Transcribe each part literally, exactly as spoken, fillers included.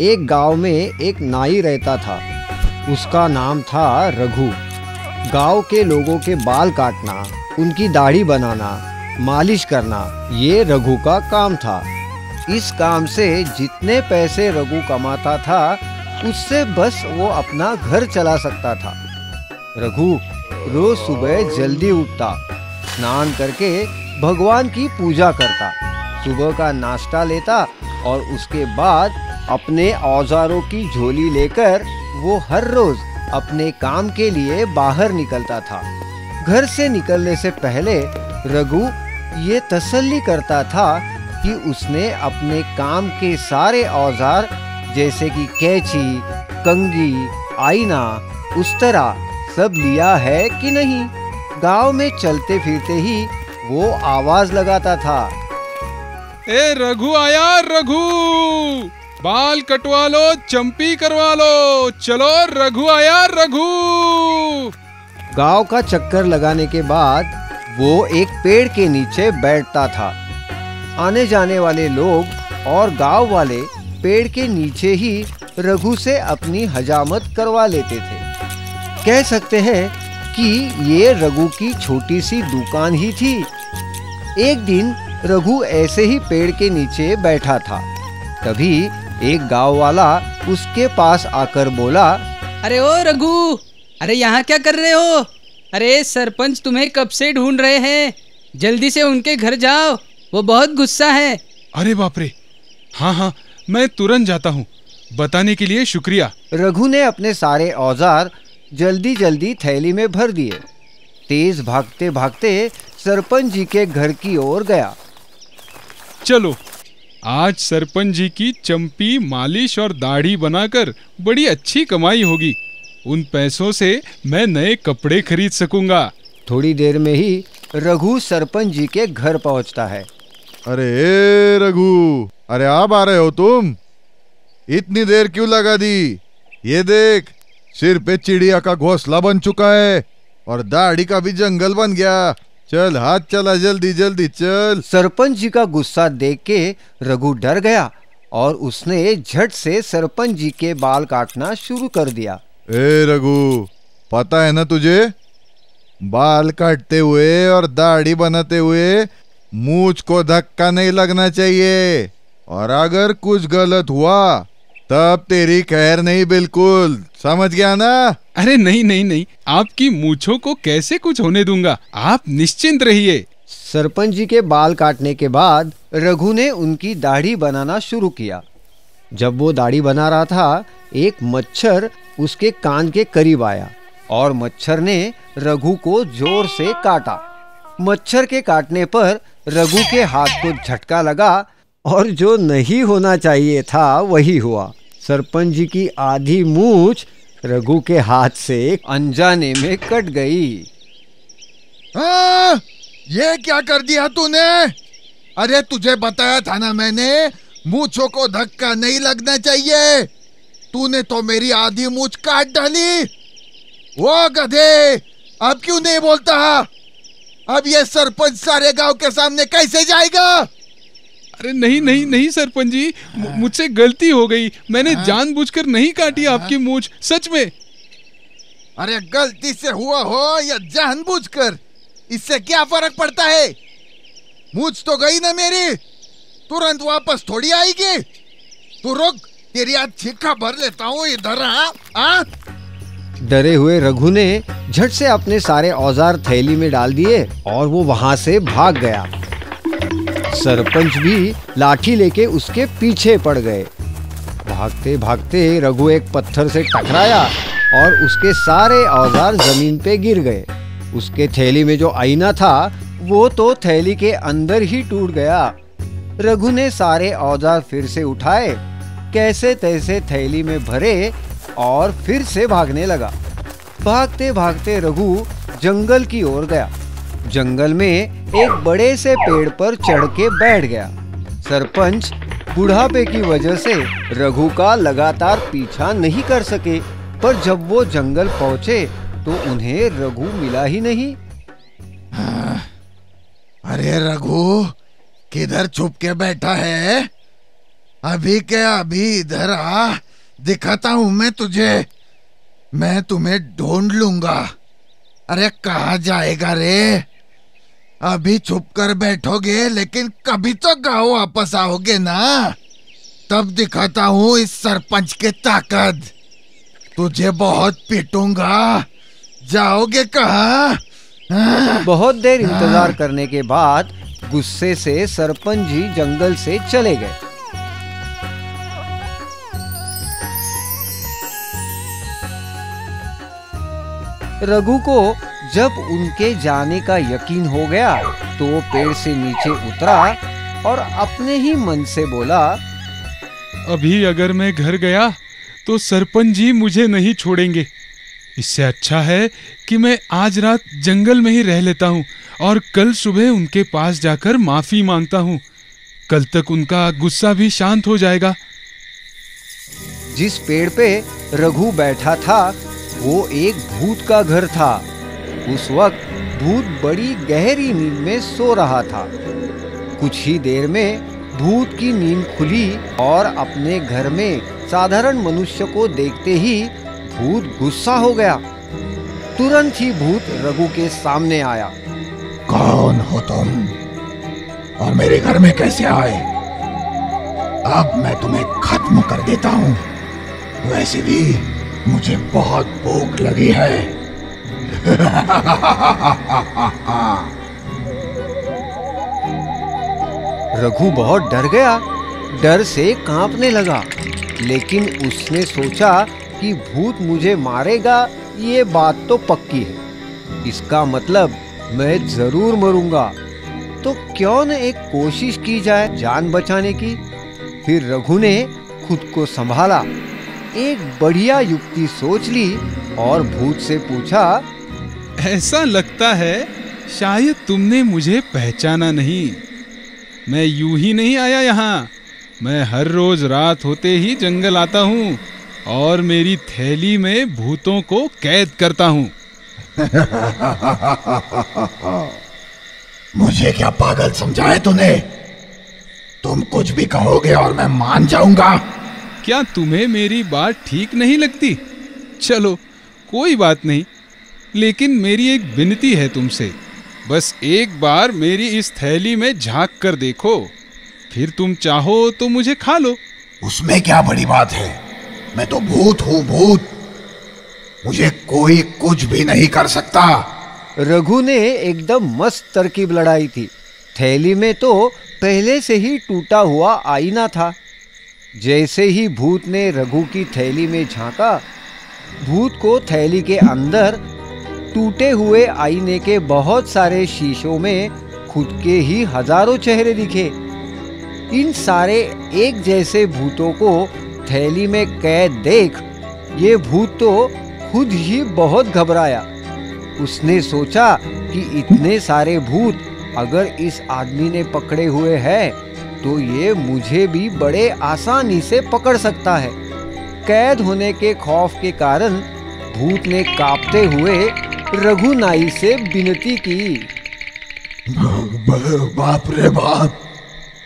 एक गांव में एक नाई रहता था, उसका नाम था रघु। गांव के लोगों के बाल काटना, उनकी दाढ़ी बनाना, मालिश करना, ये रघु का काम था। इस काम से जितने पैसे रघु कमाता था उससे बस वो अपना घर चला सकता था। रघु रोज सुबह जल्दी उठता, स्नान करके भगवान की पूजा करता, सुबह का नाश्ता लेता और उसके बाद अपने औजारों की झोली लेकर वो हर रोज अपने काम के लिए बाहर निकलता था। घर से निकलने से पहले रघु ये तसल्ली करता था कि उसने अपने काम के सारे औजार जैसे कि कैंची, कंघी, आईना, उस्तरा सब लिया है कि नहीं। गांव में चलते फिरते ही वो आवाज लगाता था, ए रघु आया, रघु बाल कटवा लो, चंपी करवा लो, चलो रघु आया, रघु। गांव का चक्कर लगाने के बाद वो एक पेड़ के नीचे बैठता था। आने जाने वाले लोग और गांव वाले पेड़ के नीचे ही रघु से अपनी हजामत करवा लेते थे। कह सकते हैं कि ये रघु की छोटी सी दुकान ही थी। एक दिन रघु ऐसे ही पेड़ के नीचे बैठा था, तभी एक गांव वाला उसके पास आकर बोला, अरे ओ रघु, अरे यहाँ क्या कर रहे हो? अरे सरपंच तुम्हें कब से ढूंढ रहे हैं, जल्दी से उनके घर जाओ, वो बहुत गुस्सा है। अरे बाप रे, हाँ हाँ मैं तुरंत जाता हूँ, बताने के लिए शुक्रिया। रघु ने अपने सारे औजार जल्दी जल्दी थैली में भर दिए। तेज भागते भागते सरपंच जी के घर की ओर गया। चलो, आज सरपंच जी की चंपी, मालिश और दाढ़ी बनाकर बड़ी अच्छी कमाई होगी। उन पैसों से मैं नए कपड़े खरीद सकूंगा। थोड़ी देर में ही रघु सरपंच जी के घर पहुंचता है। अरे रघु, अरे आप आ रहे हो तुम? इतनी देर क्यों लगा दी? ये देख, सिर पे चिड़िया का घोंसला बन चुका है और दाढ़ी का भी जंगल बन गया। चल हाथ चला, जल्दी जल्दी चल। सरपंच जी का गुस्सा देख के रघु डर गया और उसने झट से सरपंच जी के बाल काटना शुरू कर दिया। ए रघु, पता है ना तुझे, बाल काटते हुए और दाढ़ी बनाते हुए मूंछ को धक्का नहीं लगना चाहिए, और अगर कुछ गलत हुआ तब तेरी खैर नहीं, बिल्कुल समझ गया ना? अरे नहीं नहीं नहीं, आपकी मूंछों को कैसे कुछ होने दूंगा, आप निश्चिंत रहिए। सरपंच जी के बाल काटने के बाद रघु ने उनकी दाढ़ी बनाना शुरू किया। जब वो दाढ़ी बना रहा था, एक मच्छर उसके कान के करीब आया और मच्छर ने रघु को जोर से काटा। मच्छर के काटने पर रघु के हाथ को झटका लगा और जो नहीं होना चाहिए था वही हुआ। सरपंच जी की आधी मूछ रघु के हाथ से अनजाने में कट गई। आ, ये क्या कर दिया तूने? अरे तुझे बताया था ना मैंने, मूछों को धक्का नहीं लगना चाहिए। तूने तो मेरी आधी मूछ काट डाली। वो गधे, अब क्यों नहीं बोलता? अब ये सरपंच सारे गांव के सामने कैसे जाएगा? अरे नहीं नहीं नहीं सरपंच जी, मुझसे गलती हो गई, मैंने जानबूझकर नहीं काटी आपकी मूछ, सच में। अरे गलती से हुआ हो या जानबूझकर, इससे क्या फर्क पड़ता है? मूछ तो गई ना मेरी, तुरंत वापस थोड़ी आएगी। तू रुक, तेरी आज छिक्का भर लेता हूँ, इधर आ, आ? डरे हुए रघु ने झट से अपने सारे औजार थैली में डाल दिए और वो वहाँ से भाग गया। सरपंच भी लाठी लेके उसके पीछे पड़ गए। भागते भागते रघु एक पत्थर से टकराया और उसके सारे औजार जमीन पे गिर गए। उसके थैली में जो आईना था वो तो थैली के अंदर ही टूट गया। रघु ने सारे औजार फिर से उठाए, कैसे तैसे थैली में भरे और फिर से भागने लगा। भागते भागते रघु जंगल की ओर गया। जंगल में एक बड़े से पेड़ पर चढ़ के बैठ गया। सरपंच बुढ़ापे की वजह से रघु का लगातार पीछा नहीं कर सके, पर जब वो जंगल पहुंचे तो उन्हें रघु मिला ही नहीं। अरे रघु, किधर छुप के बैठा है? अभी के अभी इधर आ, दिखाता हूँ मैं तुझे। मैं तुम्हें ढूंढ लूंगा। अरे कहाँ जाएगा रे? अभी छुप कर बैठोगे लेकिन कभी तो गाँव वापस आओगे ना, तब दिखाता हूँ इस सरपंच के ताकत। तुझे बहुत पीटूंगा। जाओगे कहाँ? बहुत देर इंतजार करने के बाद गुस्से से सरपंच जी जंगल से चले गए। रघु को जब उनके जाने का यकीन हो गया तो वो पेड़ से नीचे उतरा और अपने ही मन से बोला, अभी अगर मैं घर गया तो सरपंच जी मुझे नहीं छोड़ेंगे। इससे अच्छा है कि मैं आज रात जंगल में ही रह लेता हूँ और कल सुबह उनके पास जाकर माफ़ी मांगता हूँ। कल तक उनका गुस्सा भी शांत हो जाएगा। जिस पेड़ पे रघु बैठा था वो एक भूत का घर था। उस वक्त भूत बड़ी गहरी नींद में सो रहा था। कुछ ही देर में भूत की नींद खुली और अपने घर में साधारण मनुष्य को देखते ही भूत गुस्सा हो गया। तुरंत ही भूत रघु के सामने आया। कौन हो तुम और मेरे घर में कैसे आए? अब मैं तुम्हें खत्म कर देता हूँ। वैसे भी मुझे बहुत भूख लगी है। रघु बहुत डर गया, डर से कांपने लगा। लेकिन उसने सोचा कि भूत मुझे मारेगा ये बात तो पक्की है, इसका मतलब मैं जरूर मरूंगा, तो क्यों न एक कोशिश की जाए जान बचाने की। फिर रघु ने खुद को संभाला, एक बढ़िया युक्ति सोच ली और भूत से पूछा, ऐसा लगता है शायद तुमने मुझे पहचाना नहीं। मैं यूं ही नहीं आया यहाँ। मैं हर रोज रात होते ही जंगल आता हूँ और मेरी थैली में भूतों को कैद करता हूँ। मुझे क्या पागल समझाया तूने? तुम कुछ भी कहोगे और मैं मान जाऊंगा। क्या तुम्हें मेरी बात ठीक नहीं लगती? चलो कोई बात नहीं, लेकिन मेरी एक विनती है तुमसे। बस एक बार मेरी इस थैली में झांक कर देखो, फिर तुम चाहो तो मुझे खा लो। उसमें क्या बड़ी बात है? मैं तो भूत हूँ, भूत। मुझे कोई कुछ भी नहीं कर सकता। रघु ने एकदम मस्त तरकीब लड़ाई थी। थैली में तो पहले से ही टूटा हुआ आईना था। जैसे ही भूत ने रघु की थैली में झांका, भूत को थैली के अंदर टूटे हुए आईने के बहुत सारे शीशों में खुद के ही हजारों चेहरे दिखे। इन सारे एक जैसे भूतों को थैली में कैद देख ये भूत तो खुद ही बहुत घबराया। उसने सोचा कि इतने सारे भूत अगर इस आदमी ने पकड़े हुए हैं तो ये मुझे भी बड़े आसानी से पकड़ सकता है। कैद होने के खौफ के कारण भूत ने कांपते हुए रघु नाई से विनती की, बाप रे बाप,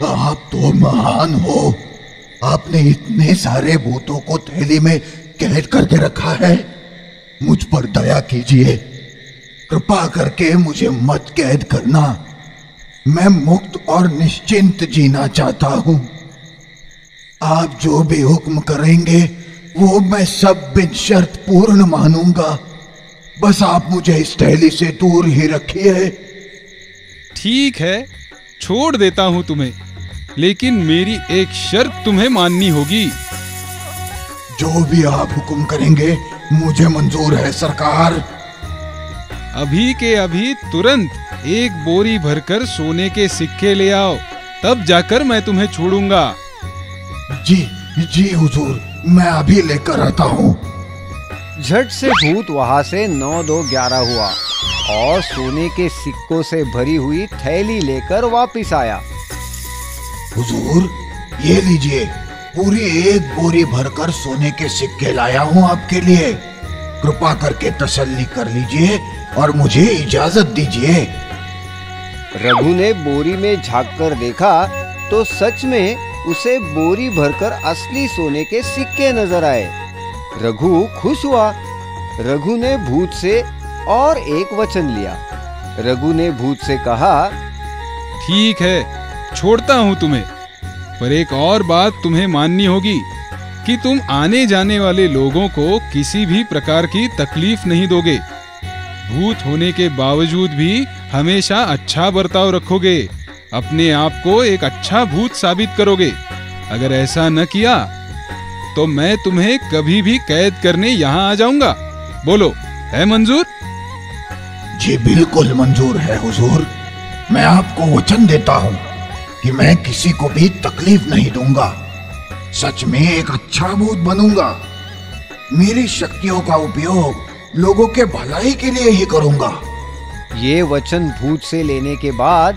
आप तो महान हो। आपने इतने सारे भूतों को थैली में कैद करके रखा है। मुझ पर दया कीजिए, कृपा करके मुझे मत कैद करना। मैं मुक्त और निश्चिंत जीना चाहता हूँ। आप जो भी हुक्म करेंगे वो मैं सब बिन शर्त पूर्ण मानूंगा। बस आप मुझे इस थैली से दूर ही रखिए। ठीक है, छोड़ देता हूँ तुम्हें, लेकिन मेरी एक शर्त तुम्हें माननी होगी। जो भी आप हुक्म करेंगे मुझे मंजूर है सरकार। अभी के अभी तुरंत एक बोरी भरकर सोने के सिक्के ले आओ, तब जाकर मैं तुम्हें छोड़ूंगा। जी जी हुजूर, मैं अभी लेकर आता हूँ। झट से भूत वहाँ से नौ दो ग्यारह हुआ और सोने के सिक्कों से भरी हुई थैली लेकर वापस आया। हुजूर, ये लीजिए, पूरी एक बोरी भरकर सोने के सिक्के लाया हूँ आपके लिए। कृपा करके तसल्ली कर लीजिए और मुझे इजाजत दीजिए। रघु ने बोरी में झाँक कर देखा तो सच में उसे बोरी भरकर असली सोने के सिक्के नजर आए। रघु खुश हुआ। रघु ने भूत से और एक वचन लिया। रघु ने भूत से कहा, ठीक है, छोड़ता हूँ तुम्हें, पर एक और बात तुम्हें माननी होगी कि तुम आने जाने वाले लोगों को किसी भी प्रकार की तकलीफ नहीं दोगे। भूत होने के बावजूद भी हमेशा अच्छा बर्ताव रखोगे, अपने आप को एक अच्छा भूत साबित करोगे। अगर ऐसा न किया तो मैं तुम्हें कभी भी कैद करने यहाँ आ जाऊंगा। बोलो, है मंजूर? जी बिल्कुल मंजूर है हुजूर। मैं आपको वचन देता हूँ कि मैं किसी को भी तकलीफ नहीं दूंगा। सच में एक अच्छा भूत बनूंगा। मेरी शक्तियों का उपयोग लोगों के भलाई के लिए ही करूंगा। ये वचन भूत से लेने के बाद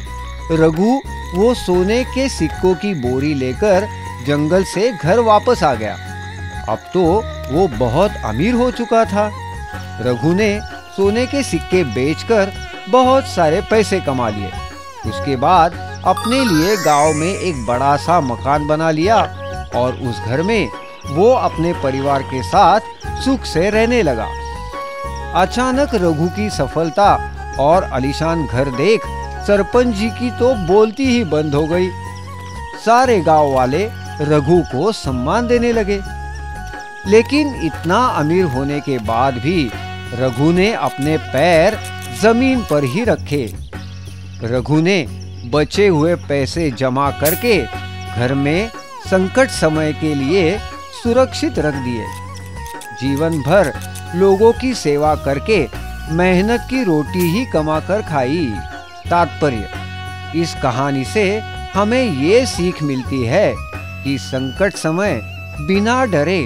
रघु वो सोने के सिक्कों की बोरी लेकर जंगल से घर वापस आ गया। अब तो वो बहुत अमीर हो चुका था। रघु ने सोने के सिक्के बेचकर बहुत सारे पैसे कमा लिए। उसके बाद अपने लिए गांव में एक बड़ा सा मकान बना लिया और उस घर में वो अपने परिवार के साथ सुख से रहने लगा। अचानक रघु की सफलता और आलीशान घर देख सरपंच जी की तो बोलती ही बंद हो गई। सारे गांव वाले रघु को सम्मान देने लगे। लेकिन इतना अमीर होने के बाद भी रघु ने अपने पैर जमीन पर ही रखे। रघु ने बचे हुए पैसे जमा करके घर में संकट समय के लिए सुरक्षित रख दिए। जीवन भर लोगों की सेवा करके मेहनत की रोटी ही कमाकर खाई। तात्पर्य, इस कहानी से हमें ये सीख मिलती है कि संकट समय बिना डरे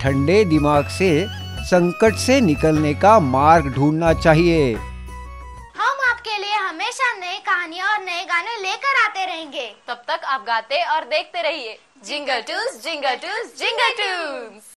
ठंडे दिमाग से संकट से निकलने का मार्ग ढूंढना चाहिए। हम आपके लिए हमेशा नई कहानियाँ और नए गाने लेकर आते रहेंगे। तब तक आप गाते और देखते रहिए Jingle Toons, Jingle Toons, Jingle Toons.